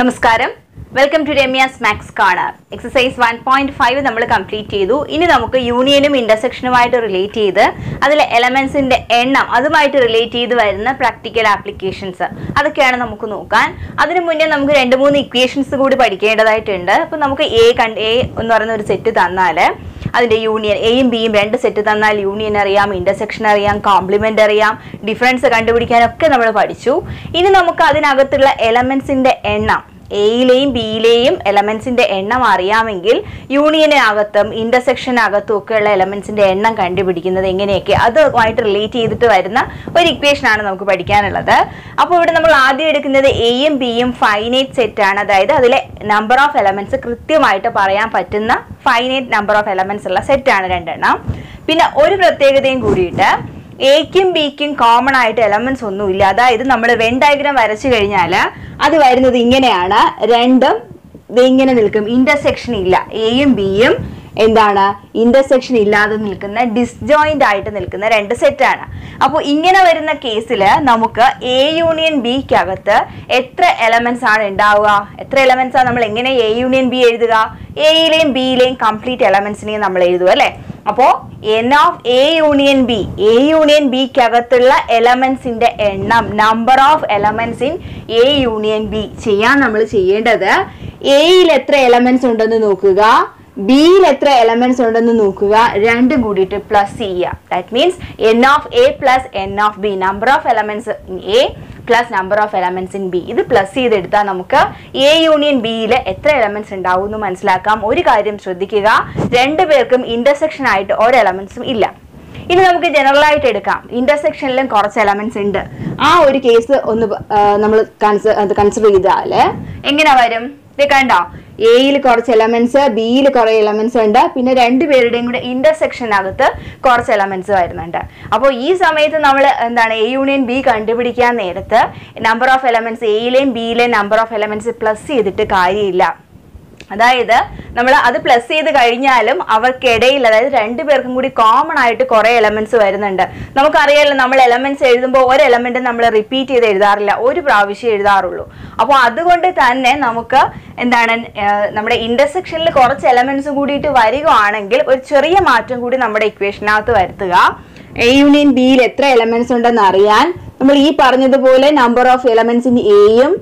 നമസ്കാരം, welcome to Ramya's maths corner. Exercise 1.5 നമ്മൾ complete ചെയ്തു. ഇനി നമുക്ക് യൂണിയനും ഇൻ്റർസെക്ഷനുമായിട്ട് റിലേറ്റ് ചെയ്ത് അതിലെ എലമെൻസിൻ്റെ എണ്ണം അതുമായിട്ട് റിലേറ്റ് ചെയ്ത് വരുന്ന പ്രാക്ടിക്കൽ ആപ്ലിക്കേഷൻസ് അതൊക്കെയാണ് നമുക്ക് നോക്കാൻ. അതിനു മുന്നേ നമുക്ക് 2-3 ഇക്വേഷൻസ് കൂടി പഠിക്കേണ്ടതായിട്ടുണ്ട്. അപ്പോൾ നമുക്ക് എ എന്ന് പറയുന്ന ഒരു സെറ്റ് തന്നാൽ അതിൻ്റെ യൂണിയൻ, എയും ബിയും 2 സെറ്റ് തന്നാൽ യൂണിയൻ അറിയാം, ഇൻ്റർസെക്ഷൻ അറിയാം, കോംപ്ലിമെൻ്റ് അറിയാം, ഡിഫറൻസ് കണ്ടുപിടിക്കാനൊക്കെ നമ്മൾ പഠിച്ചു. ഇനി നമുക്ക് അതിനകത്തുള്ള എലമെൻസിൻ്റെ എണ്ണം, എയിലെയും ബിയിലെയും എലമെൻസിൻ്റെ എണ്ണം അറിയാമെങ്കിൽ യൂണിയനകത്തും ഇൻ്റർസെക്ഷനകത്തും ഒക്കെയുള്ള എലമെൻസിൻ്റെ എണ്ണം കണ്ടുപിടിക്കുന്നത് എങ്ങനെയൊക്കെ അതുമായിട്ട് റിലേറ്റ് ചെയ്തിട്ട് വരുന്ന ഒരു ഇക്വേഷനാണ് നമുക്ക് പഠിക്കാനുള്ളത്. അപ്പോൾ ഇവിടെ നമ്മൾ ആദ്യം എടുക്കുന്നത് എയും ബിയും ഫൈനൈറ്റ് സെറ്റാണ്. അതായത് അതിലെ നമ്പർ ഓഫ് എലമെൻറ്റ്സ് കൃത്യമായിട്ട് പറയാൻ പറ്റുന്ന ഫൈനൈറ്റ് നമ്പർ ഓഫ് എലമെൻറ്റ്സ് ഉള്ള സെറ്റാണ് 2. പിന്നെ ഒരു പ്രത്യേകതയും കൂടിയിട്ട് എയ്ക്കും ബിക്കും കോമൺ ആയിട്ട് എലമെൻറ്റ്സ് ഒന്നുമില്ല. അതായത് നമ്മൾ വെൻ ഡയഗ്രാം വരച്ചു കഴിഞ്ഞാൽ അത് വരുന്നത് ഇങ്ങനെയാണ്, 2 ഇങ്ങനെ നിൽക്കും, ഇൻ്റർസെക്ഷൻ ഇല്ല. എയും ബിയും എന്താണ് ഇൻ്റർസെക്ഷൻ ഇല്ലാതെ നിൽക്കുന്ന, ഡിസ്ജോയിൻ്റ് ആയിട്ട് നിൽക്കുന്ന 2 സെറ്റാണ്. അപ്പോൾ ഇങ്ങനെ വരുന്ന കേസിൽ നമുക്ക് എ യൂണിയൻ ബിക്കകത്ത് എത്ര എലമെൻറ്റ്സ് ആണ് ഉണ്ടാവുക, എത്ര എലമെൻറ്റ്സാണ്, നമ്മൾ എങ്ങനെ എ യൂണിയൻ ബി എഴുതുക? എയിലെയും ബിയിലെയും കംപ്ലീറ്റ് എലമെൻറ്റ്സിനെയും നമ്മൾ എഴുതുക അല്ലേ. അപ്പോൾ n of A union B, A union ബിക്കകത്തുള്ള എലമെൻസിൻ്റെ എണ്ണം, number of elements in A union B ചെയ്യാൻ നമ്മൾ ചെയ്യേണ്ടത്, എയിൽ എത്ര എലമെൻറ്റ്സ് ഉണ്ടെന്ന് നോക്കുക, ബിയിൽ എത്ര എലമെൻറ്റ്സ് ഉണ്ടെന്ന് നോക്കുക, 2 കൂടിയിട്ട് പ്ലസ് ചെയ്യുക. That means n of A plus n of B, number of elements in A plus number of elements in B. ഇത് പ്ലസ് ചെയ്തെടുത്താൽ നമുക്ക് എ യൂണിയൻ ബിയിൽ എത്ര എലമെൻറ്റ്സ് ഉണ്ടാവും എന്ന് മനസ്സിലാക്കാം. ഒരു കാര്യം ശ്രദ്ധിക്കുക, 2 പേർക്കും ഇൻ്റർസെക്ഷൻ ആയിട്ട് ഒരു എലമെൻറ്റ്സും ഇല്ല. ഇനി നമുക്ക് ജനറലായിട്ട് എടുക്കാം, ഇൻ്റർസെക്ഷനിലും കുറച്ച് എലമെൻറ്റ്സ് ഉണ്ട്. ആ ഒരു കേസ് ഒന്ന് നമ്മൾ കൺസിഡർ ചെയ്താൽ എങ്ങനെ വരും? ഇത് കണ്ടോ, എയിൽ കുറച്ച് എലമെൻറ്റ്സ്, ബിയിൽ കുറേ എലമെൻറ്റ്സ് ഉണ്ട്, പിന്നെ 2 പേരുടെയും കൂടെ ഇൻ്റർസെക്ഷനകത്ത് കുറച്ച് എലമെൻറ്റ്സ് വരുന്നുണ്ട്. അപ്പോൾ ഈ സമയത്ത് നമ്മൾ എന്താണ്, എ യൂണിയൻ ബി കണ്ടുപിടിക്കാൻ നേരത്ത് നമ്പർ ഓഫ് എലമെൻറ്റ്സ്, എയിലെയും ബിയിലെയും നമ്പർ ഓഫ് എലമെൻറ്റ്സ് പ്ലസ് ചെയ്തിട്ട് കാര്യമില്ല. അതായത് നമ്മൾ അത് പ്ലസ് ചെയ്ത് കഴിഞ്ഞാലും അവർക്കിടയിൽ, അതായത് 2 പേർക്കും കൂടി കോമൺ ആയിട്ട് കുറേ എലമെൻറ്റ്സ് വരുന്നുണ്ട്. നമുക്കറിയാമല്ലോ, നമ്മൾ എലമെൻറ്റ്സ് എഴുതുമ്പോൾ ഒരു എലമെൻറ്റ് നമ്മൾ റിപ്പീറ്റ് ചെയ്ത് എഴുതാറില്ല, ഒരു പ്രാവശ്യം എഴുതാറുള്ളൂ. അപ്പോൾ അതുകൊണ്ട് തന്നെ നമുക്ക് എന്താണ്, നമ്മുടെ ഇൻ്റർസെക്ഷനിൽ കുറച്ച് എലമെൻറ്റ്സ് കൂടിയിട്ട് വരികയാണെങ്കിൽ ഒരു ചെറിയ മാറ്റം കൂടി നമ്മുടെ ഇക്വേഷനകത്ത് വരുത്തുക. എ യൂണിയൻ ബിയിൽ എത്ര എലമെൻറ്റ്സ് ഉണ്ടെന്ന് അറിയാൻ നമ്മൾ ഈ പറഞ്ഞതുപോലെ നമ്പർ ഓഫ് എലമെൻറ്റ്സ് ഇൻ എയും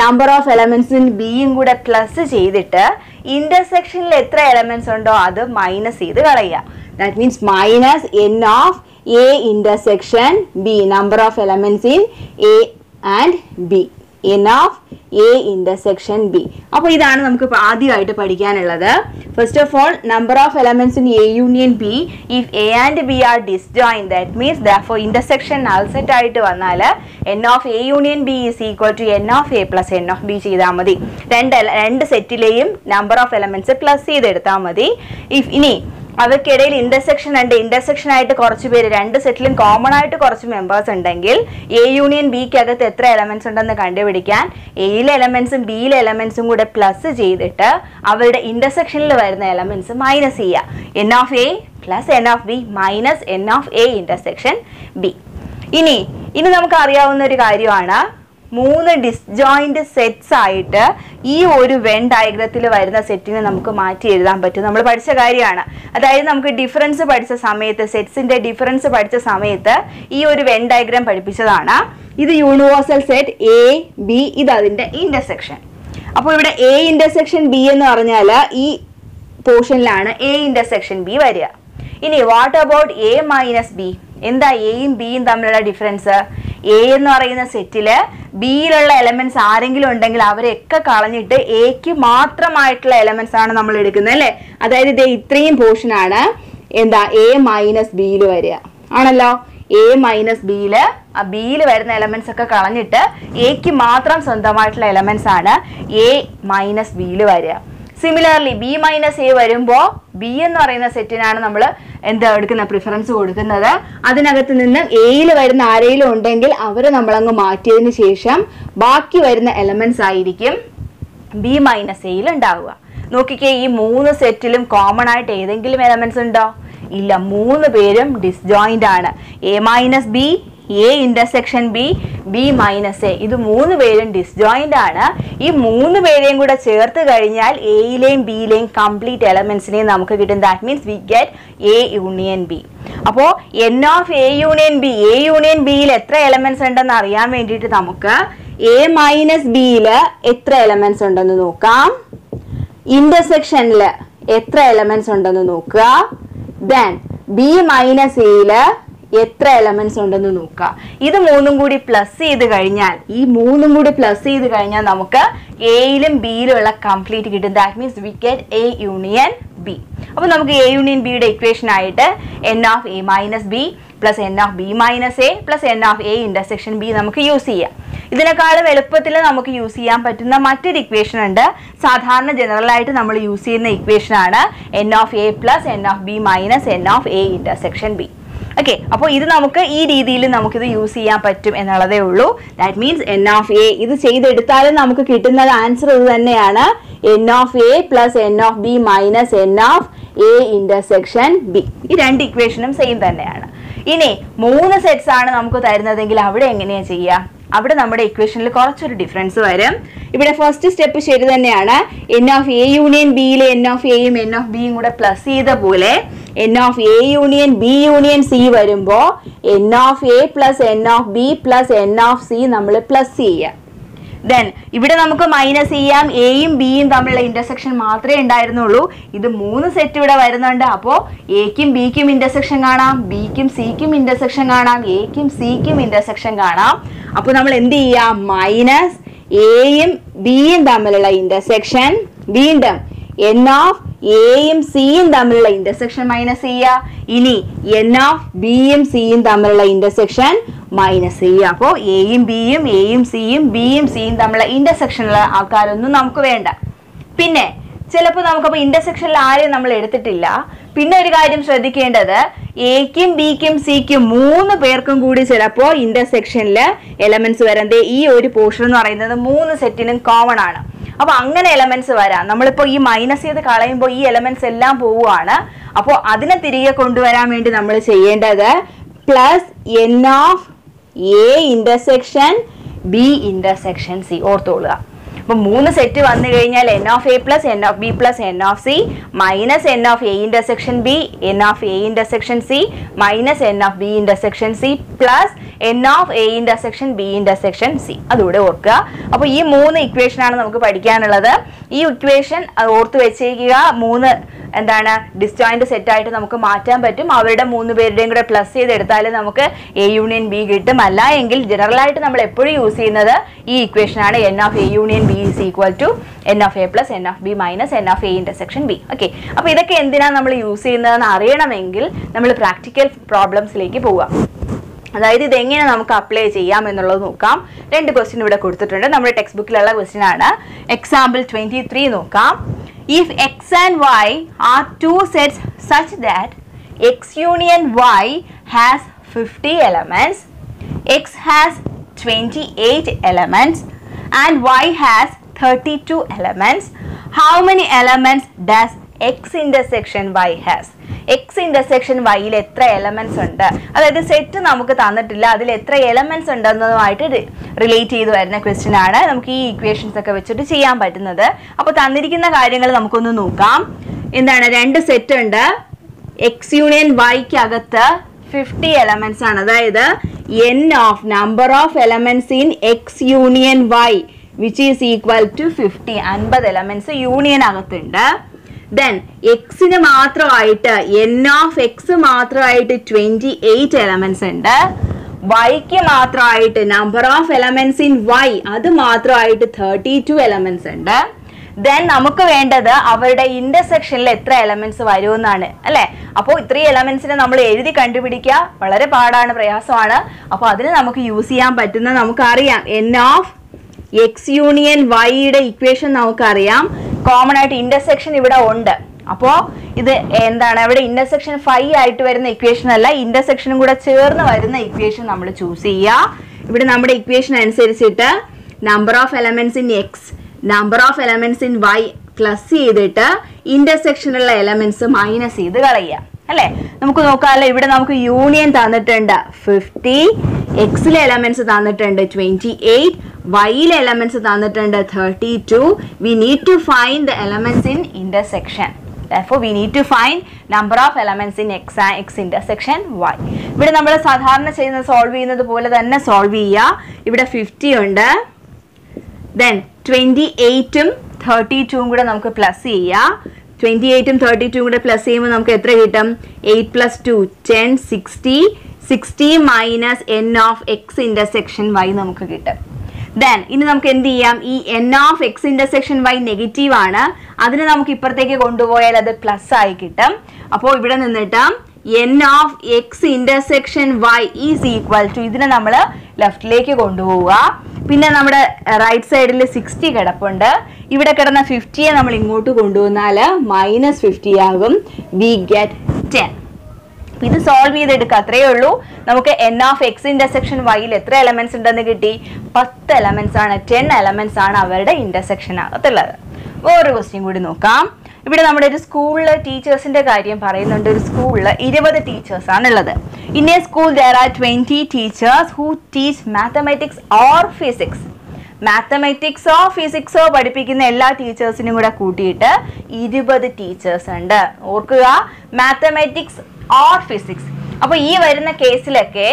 നമ്പർ ഓഫ് എലമെൻറ്റ്സ് ഇൻ ബിയും കൂടെ പ്ലസ് ചെയ്തിട്ട് ഇൻ്റർസെക്ഷനിൽ എത്ര എലമെൻറ്റ്സ് ഉണ്ടോ അത് മൈനസ് ചെയ്ത് കളയുക. That means minus n of A intersection B, number of elements in A and B, n of A intersection B. അപ്പോൾ ഇതാണ് നമുക്ക് ആദ്യമായിട്ട് പഠിക്കാനുള്ളത്. First of all, number of elements in A union B if A and B are disjoint, that means therefore intersection null set ആയിട്ട് വന്നാൽ n of A union B is equal to n of A plus n of B ചെയ്താൽ മതി. 2 സെറ്റിലെയും number of elements plus ചെയ്തെടുത്താൽ മതി. ഇനി അവർക്കിടയിൽ intersection ഉണ്ട്, intersection ആയിട്ട് കുറച്ച് പേര്, 2 സെറ്റിലും കോമൺ ആയിട്ട് കുറച്ച് മെമ്പേഴ്സ് ഉണ്ടെങ്കിൽ എ യൂണിയൻ ബിക്കകത്ത് എത്ര എലമെൻറ്റ്സ് ഉണ്ടെന്ന് കണ്ടുപിടിക്കാൻ എയിലെ എലമെൻറ്റ്സും ബിയിലെ എലമെൻറ്റ്സും കൂടെ പ്ലസ് ചെയ്തിട്ട് അവരുടെ ഇൻ്റർസെക്ഷനിൽ വരുന്ന എലമെൻറ്റ്സ് മൈനസ് ചെയ്യുക. N of A plus n of B minus n of A intersection B. ഇനി നമുക്ക് അറിയാവുന്ന ഒരു കാര്യമാണ്, 3 ഡിസ്ജോയിൻറ്റ് സെറ്റ്സ് ആയിട്ട് ഈ ഒരു വെൻ ഡയഗ്രത്തിൽ വരുന്ന സെറ്റിനെ നമുക്ക് മാറ്റി എഴുതാൻ പറ്റും. നമ്മൾ പഠിച്ച കാര്യമാണ്. അതായത് നമുക്ക് ഡിഫറൻസ് പഠിച്ച സമയത്ത്, സെറ്റ്സിൻ്റെ ഡിഫറൻസ് പഠിച്ച സമയത്ത് ഈ ഒരു വെൻ ഡയഗ്രാം പഠിപ്പിച്ചതാണ്. ഇത് യൂണിവേഴ്സൽ സെറ്റ് എ ബി, ഇത് അതിൻ്റെ ഇൻ്റർസെക്ഷൻ. അപ്പോൾ ഇവിടെ എ ഇൻ്റർസെക്ഷൻ ബി എന്ന് പറഞ്ഞാൽ ഈ പോർഷനിലാണ് എ ഇൻ്റർസെക്ഷൻ ബി വരിക. ഇനി what about A minus B? എന്താ എയും ബിയും തമ്മിലുള്ള ഡിഫറൻസ്? എ എന്ന് പറയുന്ന സെറ്റിൽ ബിയിലുള്ള എലമെൻറ്റ്സ് ആരെങ്കിലും ഉണ്ടെങ്കിൽ അവരെയൊക്കെ കളഞ്ഞിട്ട് എക്ക് മാത്രമായിട്ടുള്ള എലമെൻറ്റ്സ് ആണ് നമ്മൾ എടുക്കുന്നത് അല്ലേ. അതായത് ഇത് ഇത്രയും പോർഷനാണ് എന്താ എ മൈനസ് ബിയിൽ വരിക ആണല്ലോ. എ മൈനസ് ബിയിൽ ആ ബിയിൽ വരുന്ന എലമെൻറ്റ്സ് ഒക്കെ കളഞ്ഞിട്ട് എക്ക് മാത്രം സ്വന്തമായിട്ടുള്ള എലമെൻറ്റ്സ് ആണ് എ മൈനസ് ബിയിൽ വരിക. സിമിലർലി ബി മൈനസ് എ വരുമ്പോൾ ബി എന്ന് പറയുന്ന സെറ്റിനാണ് നമ്മൾ എന്താ എടുക്കുന്നത്, പ്രിഫറൻസ് കൊടുക്കുന്നത്. അതിനകത്ത് നിന്ന് എയിൽ വരുന്ന ആരെങ്കിലും ഉണ്ടെങ്കിൽ അവരെ നമ്മളങ്ങ് മാറ്റിയതിന് ശേഷം ബാക്കി വരുന്ന എലമെൻറ്റ്സ് ആയിരിക്കും ബി മൈനസ് എയിൽ ഉണ്ടാവുക. നോക്കിക്കേ, ഈ 3 സെറ്റിലും കോമൺ ആയിട്ട് ഏതെങ്കിലും എലമെൻറ്റ്സ് ഉണ്ടോ? ഇല്ല, 3 പേരും ഡിസ്ജോയിൻ്റ് ആണ്. A minus B, A intersection B, B minus A. This is 3 variant disjoint. This 3 variant kuda cherthu kaniyal A ileyum B ileyum complete elements ne namukku kittum. That means we get A union B. Appo N of A union B il ethra elements undennu ariyan vendittu namukku A minus B il ethra elements undennu nokkam. Intersection il ethra elements undennu nokka. Then B minus A il എത്ര elements ഉണ്ടെന്ന് നോക്കുക. ഇത് മൂന്നും കൂടി plus ചെയ്തു കഴിഞ്ഞാൽ നമുക്ക് A യിലും B യിലും ഉള്ള കംപ്ലീറ്റ് കിട്ടും. That means we get A union B. അപ്പോൾ നമുക്ക് A union B യുടെ ഇക്വേഷൻ ആയിട്ട് n of A minus B plus n of B minus A plus n of A intersection B നമുക്ക് use ചെയ്യാം. ഇതിനേക്കാളും എളുപ്പത്തിൽ നമുക്ക് യൂസ് ചെയ്യാൻ പറ്റുന്ന മറ്റൊരു ഇക്വേഷൻ ഉണ്ട്. സാധാരണ ജനറൽ ആയിട്ട് നമ്മൾ യൂസ് ചെയ്യുന്ന ഇക്വേഷൻ ആണ് n of A plus n of B minus n of A intersection B. Okay, so this we use this. That means n of A. This is the answer n of A plus n of B minus n of A intersection B. This equation is the same. This 3 sets we अब नम्मडे equation ले कोरच्चोरु difference वायरम इबडे first step शेरी दन्ने आणा n of A union B ले n of A m n of B इंगुडा plus C इदा बोले n of A union B union C वायरम्बो n of A plus n of B plus n of C नम्मले plus C या then इबडे नमको minus A yam A इम B इम तम्मले intersection मात्रे इंडायर नोलू इदु 3 set इबडा Byron अंडा अपो A Kim B Kim intersection गाणाम B Kim C Kim intersection गाणाम A Kim C Kim intersection गाणाम अपो नमल एंदी या minus A इम B इम दामलेला intersection B इन्दम n of A इम C इम दामलेला intersection minus A या इनी n of B इम C इम दामलेला intersection minus A या अपो A इम C इम B इम C इम दामलेला intersection ला आकारनु नमको वेंडा पिन्ने ചിലപ്പോൾ നമുക്കപ്പോൾ ഇന്റർസെക്ഷനിൽ ആരെയും നമ്മൾ എടുത്തിട്ടില്ല. പിന്നെ ഒരു കാര്യം ശ്രദ്ധിക്കേണ്ടത് എക്കും ബിക്കും സിക്കും 3 പേർക്കും കൂടി ചിലപ്പോൾ ഇന്റർസെക്ഷനിൽ എലമെന്റ്സ് വരാതെ ഈ ഒരു പോർഷൻ എന്ന് പറയുന്നത് 3 സെറ്റിനും കോമൺ ആണ്. അപ്പോൾ അങ്ങനെ എലമെന്റ്സ് വരാം. നമ്മൾ ഇപ്പോൾ ഈ മൈനസ് ചെയ്ത് കളയുമ്പോൾ ഈ എലമെന്റ്സ് എല്ലാം പോവുകയാണ്. അപ്പോൾ അതിനെ തിരികെ കൊണ്ടുവരാൻ വേണ്ടി നമ്മൾ ചെയ്യേണ്ടത് plus n of A intersection B intersection C ഓർത്തോളുക. അപ്പോൾ 3 സെറ്റ് വന്നു കഴിഞ്ഞാൽ n of A plus n of B plus n of C minus n of A intersection B n of A intersection C minus n of B intersection C plus n of A intersection B intersection C അതുകൂടെ ഓർക്കുക. അപ്പോൾ ഈ 3 equation ആണ് നമുക്ക് പഠിക്കാനുള്ളത്. ഈ equation ഓർത്തു വെച്ചേക്കുക. 3 എന്താണ് ഡിസ്ജോയിന്റ് സെറ്റ് ആയിട്ട് നമുക്ക് മാറ്റാൻ പറ്റും. അവരുടെ 3 പേരുടെയും കൂടെ പ്ലസ് ചെയ്തെടുത്താൽ നമുക്ക് A യൂണിയൻ B കിട്ടും. അല്ല എങ്കിൽ ജനറൽ ആയിട്ട് നമ്മൾ എപ്പോഴും യൂസ് ചെയ്യുന്നത് ഈ ഇക്വേഷൻ ആണ് n of A union B is equal to n of A plus n of B minus n of A intersection B. Okay, അപ്പോൾ ഇതൊക്കെ എന്തിനാണ് നമ്മൾ യൂസ് ചെയ്യുന്നതെന്ന് അറിയണമെങ്കിൽ നമ്മൾ പ്രാക്ടിക്കൽ പ്രോബ്ലംസിലേക്ക് പോവാം. അതായത് ഇതെങ്ങനെ നമുക്ക് അപ്ലൈ ചെയ്യാം എന്നുള്ളത് നോക്കാം. 2 ക്വസ്റ്റ്യൻ ഇവിടെ കൊടുത്തിട്ടുണ്ട്. നമ്മുടെ ടെക്സ്റ്റ് ബുക്കിലുള്ള ക്വസ്റ്റ്യൻ ആണ്. എക്സാമ്പിൾ 23 നോക്കാം. If x and y are 2 sets such that x union y has 50 elements, x has 28 elements and y has 32 elements, how many elements does x intersection y has? X intersection y il ethra elements undu, adayathu set namukku thannittilla, adil ethra elements undennumayittu relate cheyidu varuna question aanu namukku ee equations okke vechittu cheyan pattunnathu. Appo thannirikkuna karyangal namukku onnu nokkam. Endana 2 set undu, x union y ku agathe 50 elements aanu, adayathu n of number of elements in x union y which is equal to 50, 50 elements union agathundu. Then x in n of x 28 elements and y number of elements in y that 32 elements and then നമുക്ക് വേണ്ടത് അവരുടെ ഇന്റർസെക്ഷനിൽ എത്ര elements വരുമെന്നാണ് അല്ലേ. അപ്പോൾ ഇത്രയും എലമെന്റ്സിനെ നമ്മൾ എഴുതി കണ്ടുപിടിക്കുക വളരെ പാടാണ്, പ്രയാസമാണ്. അപ്പോൾ അതിനെ നമുക്ക് യൂസ് ചെയ്യാൻ പറ്റുന്ന നമുക്കറിയാം n of x union y യുടെ ഇക്വേഷൻ നമുക്കറിയാം. കോമൺ ആയിട്ട് ഇന്റർസെക്ഷൻ ഇവിടെ ഉണ്ട്. അപ്പോൾ ഇത് എന്താണ് ഇവിടെ ഇന്റർസെക്ഷൻ 5 ആയിട്ട് വരുന്ന ഇക്വേഷൻ അല്ല, ഇന്റർസെക്ഷനും കൂടെ ചേർന്ന് വരുന്ന ഇക്വേഷൻ നമ്മൾ ചൂസ് ചെയ്യുക. ഇവിടെ നമ്മുടെ ഇക്വേഷൻ അനുസരിച്ചിട്ട് number of elements in X number of elements in Y plus ചെയ്തിട്ട് ഇന്റർസെക്ഷനുള്ള എലമെന്റ്സ് മൈനസ് ചെയ്ത് കളയുക അല്ലേ. നമുക്ക് നോക്കാമല്ലോ ഇവിടെ നമുക്ക് യൂണിയൻ തന്നിട്ടുണ്ട് 50 X le elements thannittund 28, Y le elements thannittund 32. We need to find the elements in intersection. Therefore, we need to find number of elements in X and X intersection Y. ഇവിടെ നമ്മൾ സാധാരണ ചെയ്യുന്ന solve ചെയ്യുന്നത് പോലെ തന്നെ solve ചെയ്യാ. ഇവിടെ 50 ഉണ്ട്. Then 28 ഉം 32 ഉം കൂടെ നമുക്ക് പ്ലസ് ചെയ്യാ. 28 ഉം 32 ഉം കൂടെ പ്ലസ് ചെയ്യുമ്പോൾ നമുക്ക് എത്ര കിട്ടും? 8 + 2 = 10 60. 60 minus n of x intersection y നമുക്ക് കിട്ടും. Then ഇനി നമുക്ക് എന്ത് ചെയ്യാം? ഈ n of x intersection y negative ആണ്. അതിനെ നമുക്ക് ഇപ്പുറത്തേക്ക് കൊണ്ടുപോയാൽ അത് പ്ലസ് ആയി കിട്ടും. അപ്പോൾ ഇവിടെ നിന്നിട്ട് n of x intersection y is equal to ഇതിനെ നമ്മൾ ലെഫ്റ്റിലേക്ക് കൊണ്ടുപോവുക. പിന്നെ നമ്മുടെ റൈറ്റ് സൈഡിൽ 60 കിടപ്പുണ്ട്. ഇവിടെ കിടന്ന 50 നമ്മൾ ഇങ്ങോട്ട് കൊണ്ടുവന്നാൽ -50 ആകും. We get 10. ഇത് സോൾവ് ചെയ്തെടുക്കുക, അത്രയേ ഉള്ളൂ. നമുക്ക് n of x intersection y ൽ എത്ര എലമെന്റ്സ് ഉണ്ടെന്ന് കിട്ടി? 10 എലമെന്റ്സ് ആണ്. 10 എലമെന്റ്സ് ആണ് അവരുടെ ഇന്റർസെക്ഷൻ ആകത്തുള്ളത്. വേറൊരു ക്വസ്റ്റ്യൻ കൂടി നോക്കാം. ഇവിടെ നമ്മുടെ ഒരു സ്കൂളിലെ ടീച്ചേഴ്സിന്റെ കാര്യം പറയുന്നുണ്ട്. ഒരു സ്കൂളിൽ 20 ടീച്ചേഴ്സ് ആണുള്ളത്. In a school there are 20 teachers who teach mathematics or physics. മാത്തമാറ്റിക്സോ ഫിസിക്സോ പഠിപ്പിക്കുന്ന എല്ലാ ടീച്ചേഴ്സിനും കൂടെ കൂട്ടിയിട്ട് 20 ടീച്ചേഴ്സ് ഉണ്ട്. ഓർക്കുക, മാത്തമാറ്റിക്സ് ഓർ ഫിസിക്സ്. അപ്പോൾ ഈ വരുന്ന കേസിലൊക്കെ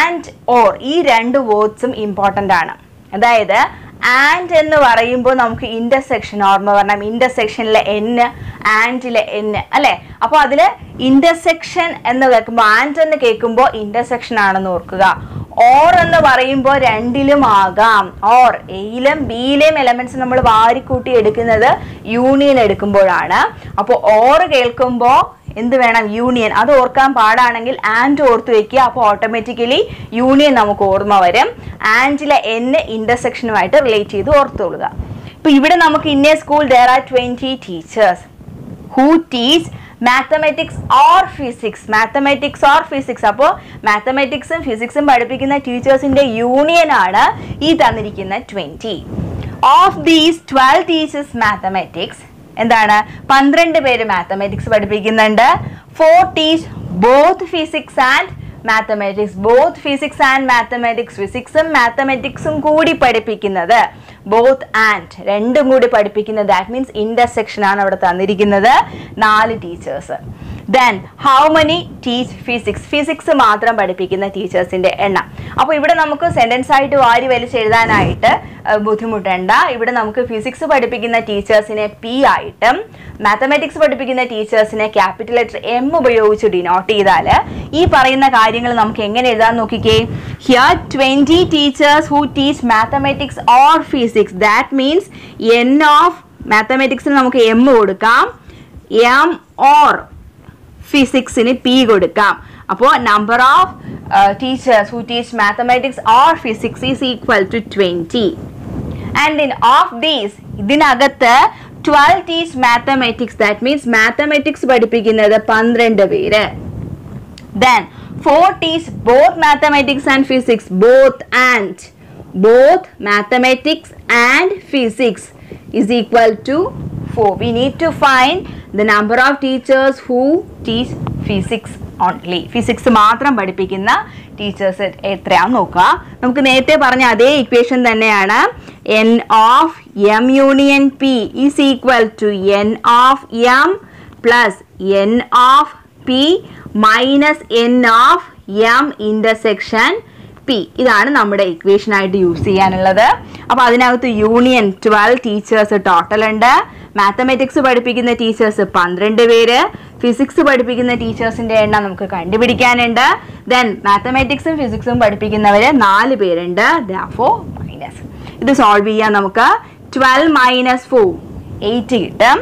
ആൻഡ് ഓർ ഈ രണ്ട് വേർഡ്സും ഇമ്പോർട്ടൻ്റ് ആണ്. അതായത് ആൻഡ് എന്ന് പറയുമ്പോൾ നമുക്ക് ഇൻ്റർസെക്ഷൻ ഓർമ്മ വരണം. ഇൻ്റർസെക്ഷനിലെ എന്ന് ആൻഡിലെ എന്ന് അല്ലേ? അപ്പോൾ അതിൽ ഇൻ്റർസെക്ഷൻ എന്ന് കേൾക്കുമ്പോൾ ആൻഡ് എന്ന് കേൾക്കുമ്പോൾ ഇൻ്റർസെക്ഷൻ ആണെന്ന് ഓർക്കുക. ഓർ എന്ന് പറയുമ്പോൾ രണ്ടിലും ആകാം. ഓർ എയിലും ബിയിലെയും എലമെന്റ്സ് നമ്മൾ വാരിക്കൂട്ടി എടുക്കുന്നത് യൂണിയൻ എടുക്കുമ്പോഴാണ്. അപ്പോൾ ഓർ കേൾക്കുമ്പോൾ എന്ത് വേണം? യൂണിയൻ. അത് ഓർക്കാൻ പാടാണെങ്കിൽ ആൻഡ് ഓർത്ത് വെക്കുക. അപ്പോൾ ഓട്ടോമാറ്റിക്കലി യൂണിയൻ നമുക്ക് ഓർമ്മ വരും. ആൻഡിലെ എന്ന് ഇൻ്റർസെക്ഷനുമായിട്ട് റിലേറ്റ് ചെയ്ത് ഓർത്തുകൊള്ളുക. ഇപ്പോൾ ഇവിടെ നമുക്ക് ഇന്നേ school there are 20 teachers who teach mathematics or physics. Mathematics or physics. അപ്പോൾ മാത്തമാറ്റിക്സും ഫിസിക്സും പഠിപ്പിക്കുന്ന ടീച്ചേഴ്സിൻ്റെ യൂണിയനാണ് ഈ തന്നിരിക്കുന്ന 20. Of these 12 teachers mathematics. എന്താണ്? 12 പേര് മാത്തമാറ്റിക്സ് പഠിപ്പിക്കുന്നുണ്ട്. 4 teach both physics and mathematics. Both physics and mathematics. ഫിസിക്സും മാത്തമാറ്റിക്സും കൂടി പഠിപ്പിക്കുന്നത്. ബോത്ത് ആൻഡ് രണ്ടും കൂടി പഠിപ്പിക്കുന്നത്. ദാറ്റ് മീൻസ് ഇന്റർസെക്ഷൻ ആണ് അവിടെ തന്നിരിക്കുന്നത്. 4 teachers. Then how many teach physics? Physics മാത്രം പഠിപ്പിക്കുന്ന ടീച്ചേഴ്സിൻ്റെ എണ്ണം. അപ്പോൾ ഇവിടെ നമുക്ക് സെൻറ്റൻസ് ആയിട്ട് വാരി വലിച്ചെഴുതാനായിട്ട് ബുദ്ധിമുട്ടേണ്ട. ഇവിടെ നമുക്ക് ഫിസിക്സ് പഠിപ്പിക്കുന്ന ടീച്ചേഴ്സിനെ പി ആയിട്ടും മാത്തമാറ്റിക്സ് പഠിപ്പിക്കുന്ന ടീച്ചേഴ്സിനെ ക്യാപിറ്റൽ ലെറ്റർ എം ഉപയോഗിച്ച് ഡിനോട്ട് ചെയ്താൽ ഈ പറയുന്ന കാര്യങ്ങൾ നമുക്ക് എങ്ങനെ എഴുതാൻ നോക്കിക്കേ. Here 20 teachers who teach mathematics or physics. That means n of മാത്തമാറ്റിക്സിന് നമുക്ക് എം കൊടുക്കാം. എം ഓർ ഫിസിക്സിന് പി കൊടുക്കാം. അപ്പോൾ number of teachers who teach mathematics or physics is equal to 20. And in of these ഇതിനകത്ത് 12 teach mathematics. That means mathematics പഠിപ്പിക്കുന്നത് 12 പേര്. Then 4 teach both mathematics and physics. Both mathematics and physics is equal to 4. We need to find the number of teachers who teach physics only. Physics മാത്രം പഠിപ്പിക്കുന്ന teachers എത്രയാണെന്ന് നോക്കുക. നമുക്ക് നേരത്തെ പറഞ്ഞ അതേ ഇക്വേഷൻ തന്നെയാണ്. N of M union P is equal to n of M plus n of P minus n of M intersection P. ഇതാണ് നമ്മുടെ ഇക്വേഷനായിട്ട് യൂസ് ചെയ്യാനുള്ളത്. അപ്പോൾ അതിനകത്ത് യൂണിയൻ 12 ടീച്ചേഴ്സ് ടോട്ടൽ ഉണ്ട്. മാത്തമാറ്റിക്സ് പഠിപ്പിക്കുന്ന ടീച്ചേഴ്സ് 12 പേര്. ഫിസിക്സ് പഠിപ്പിക്കുന്ന ടീച്ചേഴ്സിൻ്റെ എണ്ണം നമുക്ക് കണ്ടുപിടിക്കാനുണ്ട്. ദെൻ മാത്തമാറ്റിക്സും ഫിസിക്സും പഠിപ്പിക്കുന്നവർ 4 പേരുണ്ട്. ദെയർഫോർ മൈനസ് ഇത് സോൾവ് ചെയ്യാൻ നമുക്ക് 12 - 4 8 കിട്ടും.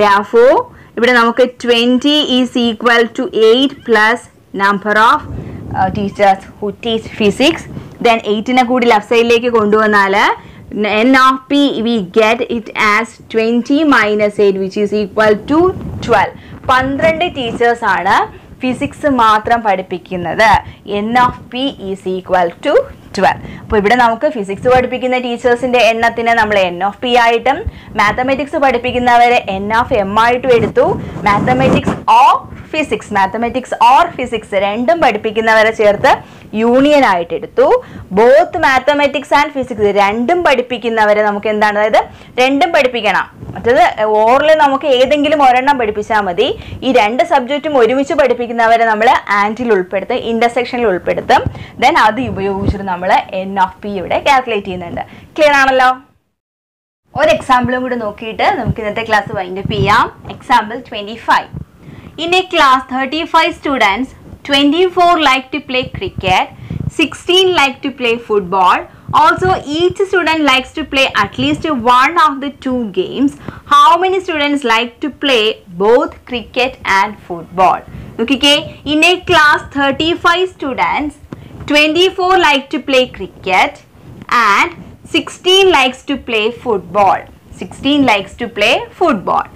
ദെയർഫോർ ഇവിടെ നമുക്ക് 20 is equal to 8 plus number of teachers who teach physics. Then 8നെ കൂടി ലെഫ്റ്റ് സൈഡിലേക്ക് കൊണ്ടുവന്നാൽ n of p we get it as 20 - 8 which is equal to 12. 12 teachers are physics matram padipikkunnathu. n of p is equal to 12. അപ്പോൾ ഇവിടെ നമുക്ക് physics പഠിപ്പിക്കുന്ന ടീച്ചേഴ്സിൻ്റെ എണ്ണത്തിന് നമ്മൾ എൻ ഓഫ് പി ആയിട്ടും മാത്തമാറ്റിക്സ് പഠിപ്പിക്കുന്നവരെ എൻ ഓഫ് എം ആയിട്ടും എടുത്തു. മാത്തമാറ്റിക്സ് ഓർ ഫിസിക്സ് രണ്ടും പഠിപ്പിക്കുന്നവരെ ചേർത്ത് union ആയിട്ട് എടുത്തു. Both mathematics and physics രണ്ടും പഠിപ്പിക്കുന്നവരെ നമുക്ക് എന്താണ് അതായത് രണ്ടും പഠിപ്പിക്കണം. അതായത് ഓറിൽ നമുക്ക് ഏതെങ്കിലും ഒരെണ്ണം പഠിപ്പിച്ചാൽ മതി. ഈ രണ്ട് സബ്ജക്റ്റും ഒരുമിച്ച് പഠിപ്പിക്കുന്നവരെ നമ്മൾ ആൻറ്റിൽ ഉൾപ്പെടുത്തും, ഇന്റർസെക്ഷനിൽ ഉൾപ്പെടുത്തും. ദെൻ അത് ഉപയോഗിച്ചിട്ട് നമ്മൾ n of p ഇവിടെ കാൽക്കുലേറ്റ് ചെയ്യുന്നുണ്ട്. ക്ലിയർ ആണല്ലോ? ഒരു എക്സാമ്പിളും കൂടി നോക്കിയിട്ട് നമുക്ക് ഇന്നത്തെ ക്ലാസ് വൈൻഡപ്പ് ചെയ്യാം. Example 25. In a class 35 students, 24 like to play cricket, 16 like to play football. Also, each student likes to play at least one of the two games. How many students like to play both cricket and football? Okay, in a class 35 students, 24 like to play cricket and 16 likes to play football. 16 likes to play football.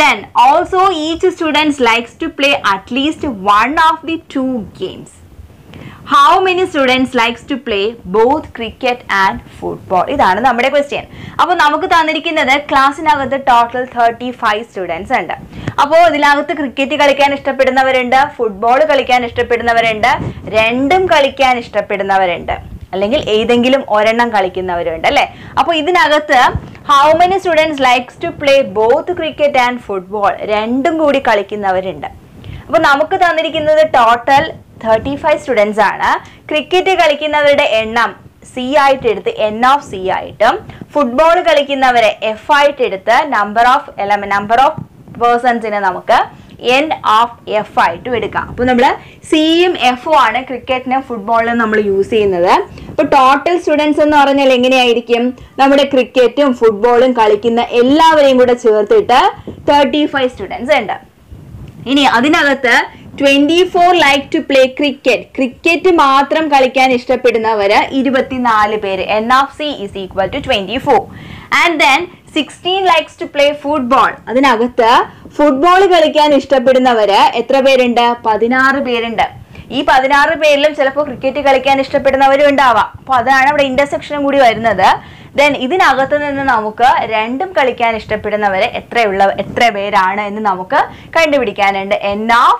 Then also each student likes to play at least one of the two games. How many students likes to play both cricket and football? ഇതാണ് നമ്മുടെ question. അപ്പോൾ നമുക്ക് തന്നിരിക്കുന്നത് ക്ലാസ്സിനകത്ത് total 35 students ഉണ്ട്. അപ്പോൾ ഇതിനകത്ത് cricket കളിക്കാൻ ഇഷ്ടപ്പെടുന്നവരുണ്ട്, ഫുട്ബോൾ കളിക്കാൻ ഇഷ്ടപ്പെടുന്നവരുണ്ട്, രണ്ടും കളിക്കാൻ ഇഷ്ടപ്പെടുന്നവരുണ്ട്, അല്ലെങ്കിൽ ഏതെങ്കിലും ഒരെണ്ണം കളിക്കുന്നവരുണ്ട് അല്ലേ. അപ്പോൾ ഇതിനകത്ത് how many students likes to play both cricket and football, രണ്ടും കൂടി കളിക്കുന്നവരുണ്ട്. അപ്പോൾ നമുക്ക് തന്നിരിക്കുന്നത് ടോട്ടൽ 35 സ്റ്റുഡൻസ് ആണ്. ക്രിക്കറ്റ് കളിക്കുന്നവരുടെ എണ്ണം സി ആയിട്ട് എടുത്ത് n of c ആയിട്ടും ഫുട്ബോൾ കളിക്കുന്നവരെ f ആയിട്ട് എടുത്ത് നമ്പർ ഓഫ് പേഴ്സൺസിനെ നമുക്ക് n of f ആയിട്ട് എടുക്കാം. അപ്പോൾ നമ്മൾ സിയും എഫും ആണ് ക്രിക്കറ്റിനും ഫുട്ബോളിനും നമ്മൾ യൂസ് ചെയ്യുന്നത്. അപ്പോൾ ടോട്ടൽ സ്റ്റുഡൻസ് എന്ന് പറഞ്ഞാൽ എങ്ങനെയായിരിക്കും? നമ്മുടെ ക്രിക്കറ്റും ഫുട്ബോളും കളിക്കുന്ന എല്ലാവരെയും കൂടെ ചേർത്തിട്ട് 35 സ്റ്റുഡൻസ് ഉണ്ട്. ഇനി അതിനകത്ത് 24 like to play cricket, cricket മാത്രം കളിക്കാൻ ഇഷ്ടപ്പെടുന്നവര് 24 പേര്, n of c is equal to 24. And then 16 likes to play football, അതിനകത്ത് ഫുട്ബോൾ കളിക്കാൻ ഇഷ്ടപ്പെടുന്നവര് എത്ര പേരുണ്ട്? 16 പേരുണ്ട്. ഈ 16 പേരിലും ചിലപ്പോൾ ക്രിക്കറ്റ് കളിക്കാൻ ഇഷ്ടപ്പെടുന്നവരും ഉണ്ടാവാം. അപ്പോൾ അതാണ് അവിടെ ഇന്റർസെക്ഷനും കൂടി വരുന്നത്. ദെൻ ഇതിനകത്ത് നിന്ന് നമുക്ക് രണ്ടും കളിക്കാൻ ഇഷ്ടപ്പെടുന്നവരെ എത്ര പേരാണ് എന്ന് നമുക്ക് കണ്ടുപിടിക്കാനുണ്ട്. n of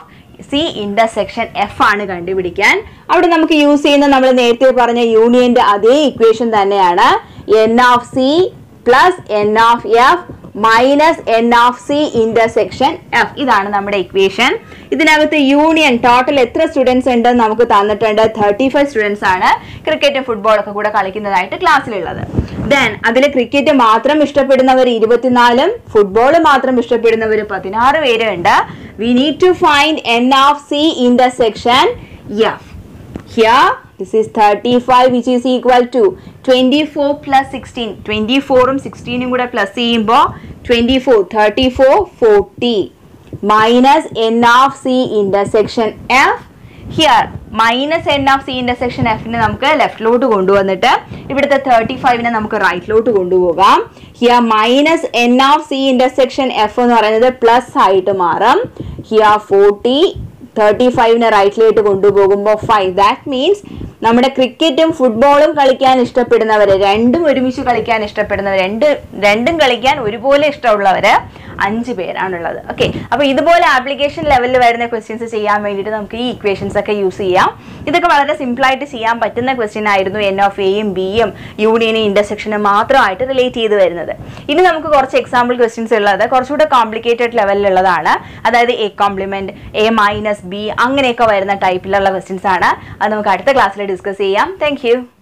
c intersection F ആണ് കണ്ടുപിടിക്കാൻ. അവിടെ നമുക്ക് യൂസ് ചെയ്യുന്ന നമ്മൾ നേരത്തെ പറഞ്ഞ യൂണിയന്റെ അതേ ഇക്വേഷൻ തന്നെയാണ്. n of c plus n of f minus n of c intersection f. ഇതാണ് നമ്മുടെ ഇക്വേഷൻ. ഇതിനകത്ത് യൂണിയൻ ടോട്ടൽ എത്ര സ്റ്റുഡൻസ് ഉണ്ടെന്ന് നമുക്ക് തന്നിട്ടുണ്ട്? 35 സ്റ്റുഡൻസ് ആണ് ക്രിക്കറ്റും ഫുട്ബോളൊക്കെ കൂടെ കളിക്കുന്നതായിട്ട് ക്ലാസ്സിലുള്ളത്. ദെൻ അതിൽ ക്രിക്കറ്റ് മാത്രം ഇഷ്ടപ്പെടുന്നവർ 24, ഫുട്ബോൾ മാത്രം ഇഷ്ടപ്പെടുന്നവർ 16 പേരുണ്ട്. We need to find n of c intersection f. Here this is 35 which is equal to 24 plus 16. 24 um 16 um kuda plus cheyumbo 24 34 40 minus n of c intersection f. Here minus n of c intersection f ne namukku left lotu kondu vannittu ividuthe 35 ne namukku right lotu kondu pogam. Here minus n of c intersection f nu parayunnathu plus aayittu maarum. Here 40 35 ne right lotu kondu pogumbo 5. That means നമ്മുടെ ക്രിക്കറ്റും ഫുട്ബോളും കളിക്കാൻ ഇഷ്ടപ്പെടുന്നവര്, രണ്ടും ഒരുമിച്ച് കളിക്കാൻ ഇഷ്ടപ്പെടുന്നവർ, രണ്ടും കളിക്കാൻ ഒരുപോലെ ഇഷ്ടമുള്ളവര് 5 പേരാണുള്ളത്. ഓക്കെ, അപ്പോൾ ഇതുപോലെ ആപ്ലിക്കേഷൻ ലെവലിൽ വരുന്ന ക്വസ്റ്റ്യൻസ് ചെയ്യാൻ വേണ്ടിയിട്ട് നമുക്ക് ഈ ഇക്വേഷൻസ് ഒക്കെ യൂസ് ചെയ്യാം. ഇതൊക്കെ വളരെ സിമ്പിളായിട്ട് ചെയ്യാൻ പറ്റുന്ന ക്വസ്റ്റ്യൻ ആയിരുന്നു. എൻ ഓഫ് എയും ബിയും യൂണിയനും ഇൻ്റർസെക്ഷനും മാത്രമായിട്ട് റിലേറ്റ് ചെയ്ത് വരുന്നത്. ഇനി നമുക്ക് കുറച്ച് എക്സാമ്പിൾ ക്വസ്റ്റ്യൻസ് ഉള്ളത് കുറച്ചുകൂടെ കോംപ്ലിക്കേറ്റഡ് ലെവലിലുള്ളതാണ്. അതായത് A complement, A minus B, അങ്ങനെയൊക്കെ വരുന്ന ടൈപ്പിലുള്ള ക്വസ്റ്റ്യൻസ് ആണ്. അത് നമുക്ക് അടുത്ത ക്ലാസ്സിൽ ഡിസ്കസ് ചെയ്യാം. Thank U.